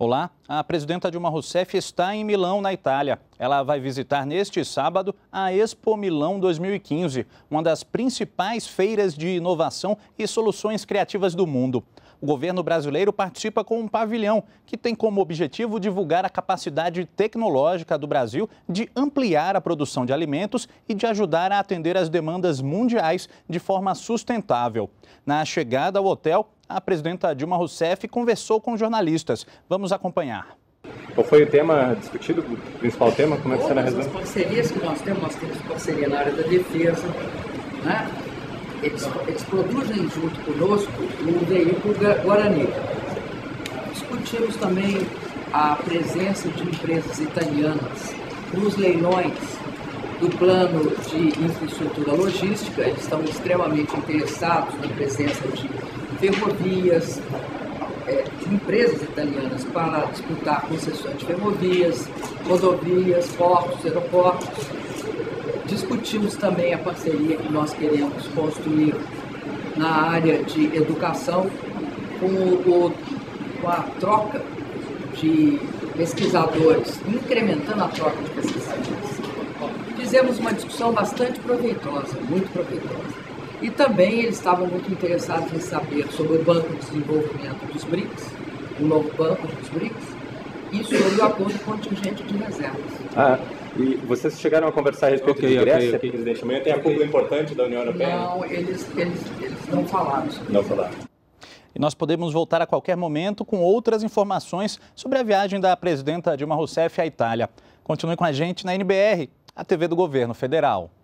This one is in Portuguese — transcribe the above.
Olá, a presidenta Dilma Rousseff está em Milão, na Itália. Ela vai visitar neste sábado a Expo Milão 2015, uma das principais feiras de inovação e soluções criativas do mundo. O governo brasileiro participa com um pavilhão que tem como objetivo divulgar a capacidade tecnológica do Brasil de ampliar a produção de alimentos e de ajudar a atender às demandas mundiais de forma sustentável. Na chegada ao hotel, a presidenta Dilma Rousseff conversou com jornalistas. Vamos acompanhar. Qual foi o tema discutido, o principal tema? Como é que será resolvido? As parcerias que nós temos parceria na área da defesa, né? Eles produzem junto conosco o veículo Guarani. Discutimos também a presença de empresas italianas nos leilões do plano de infraestrutura logística. Eles estão extremamente interessados na presença de ferrovias, de empresas italianas para disputar concessões de ferrovias, rodovias, portos, aeroportos. Discutimos também a parceria que nós queremos construir na área de educação com a troca de pesquisadores, incrementando a troca de pesquisadores. Fizemos uma discussão bastante proveitosa, muito proveitosa. E também eles estavam muito interessados em saber sobre o Banco de Desenvolvimento dos BRICS, o novo Banco dos BRICS, e sobre o acordo contingente de reservas. E vocês chegaram a conversar a respeito de Grécia, presidente? Amanhã tem a cúpula importante da União Europeia? Não, eles não falaram sobre isso. Não falaram. E nós podemos voltar a qualquer momento com outras informações sobre a viagem da presidenta Dilma Rousseff à Itália. Continue com a gente na NBR, a TV do Governo Federal.